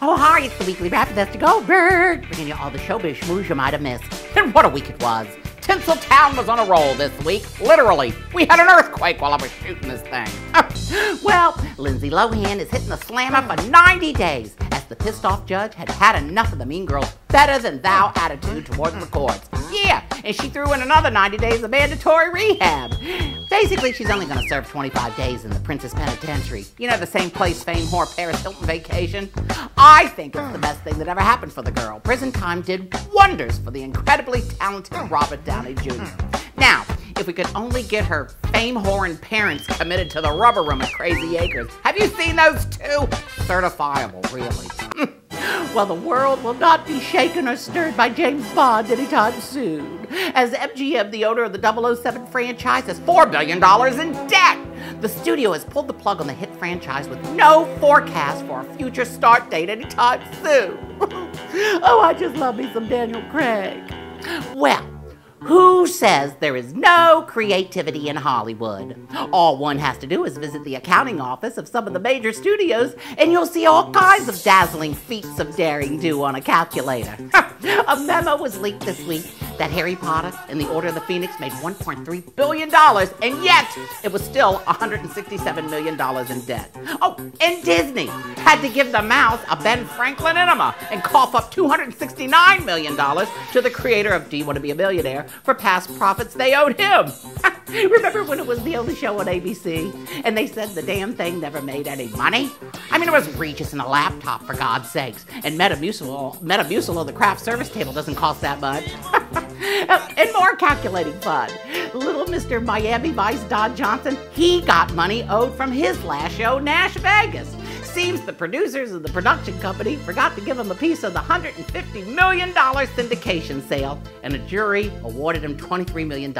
Oh, hi, it's the Weekly Wrap with Esther Goldberg, bringing you all the showbiz schmooze you might have missed. And what a week it was. Tinseltown was on a roll this week, literally. We had an earthquake while I was shooting this thing. Well, Lindsay Lohan is hitting the slammer for 90 days, as the pissed-off judge had had enough of the mean girl's better-than-thou attitude towards the courts. Yeah, and she threw in another 90 days of mandatory rehab. Basically, she's only going to serve 25 days in the Princess Penitentiary. You know, the same place fame whore Paris Hilton vacation? I think it's the best thing that ever happened for the girl. Prison time did wonders for the incredibly talented Robert Downey Jr. Now, if we could only get her fame-whoring parents committed to the rubber room at Crazy Acres. Have you seen those two? Certifiable, really. Well, the world will not be shaken or stirred by James Bond anytime soon, as MGM, the owner of the 007 franchise, is $4 billion in debt. The studio has pulled the plug on the hit franchise with no forecast for a future start date anytime soon. Oh, I just love me some Daniel Craig. Well, who says there is no creativity in Hollywood? All one has to do is visit the accounting office of some of the major studios, and you'll see all kinds of dazzling feats of daring do on a calculator. A memo was leaked this week that Harry Potter and the Order of the Phoenix made $1.3 billion, and yet it was still $167 million in debt. Oh, and Disney had to give the mouse a Ben Franklin enema and cough up $269 million to the creator of Do You Want to Be a Millionaire for past profits they owed him. Remember when it was the only show on ABC and they said the damn thing never made any money? I mean, it was Regis and a laptop, for God's sakes, and Metamucil on the craft service table doesn't cost that much. And more calculating fun. Little Mr. Miami Vice Don Johnson, he got money owed from his last show, Nash Vegas. Seems the producers of the production company forgot to give him a piece of the $150 million syndication sale, and a jury awarded him $23 million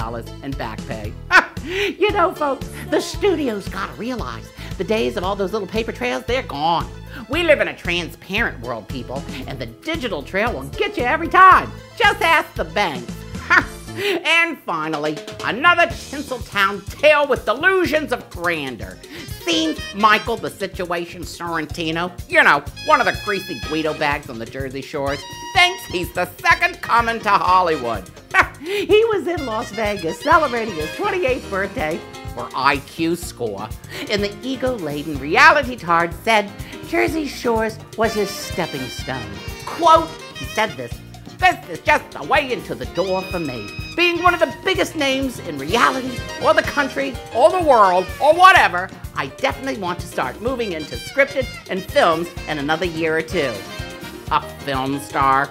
in back pay. You know, folks, the studio's gotta realize the days of all those little paper trails, they're gone. We live in a transparent world, people, and the digital trail will get you every time. Just ask the banks. And finally, another Tinseltown tale with delusions of grandeur. Seen Michael the Situation Sorrentino? You know, one of the greasy Guido bags on the Jersey Shores. Thinks he's the second coming to Hollywood. He was in Las Vegas celebrating his 28th birthday, or IQ score, and the ego-laden reality tard said Jersey Shores was his stepping stone. Quote, he said this is just a way into the door for me. Being one of the biggest names in reality, or the country, or the world, or whatever, I definitely want to start moving into scripted and films in another year or two. A film star.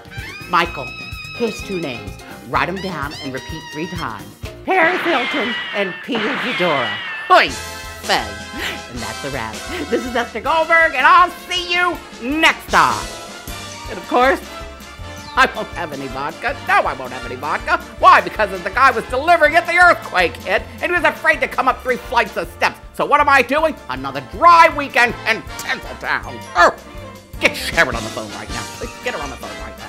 Michael, here's two names. Write them down and repeat 3 times. Paris Hilton and Pia Zadora. Hoi, bang. And that's a wrap. This is Esther Goldberg, and I'll see you next time. And of course, I won't have any vodka. No, I won't have any vodka. Why? Because as the guy was delivering it, the earthquake hit, and he was afraid to come up 3 flights of steps. So what am I doing? Another dry weekend in Tinseltown. Get Sharon on the phone right now. Please get her on the phone right now.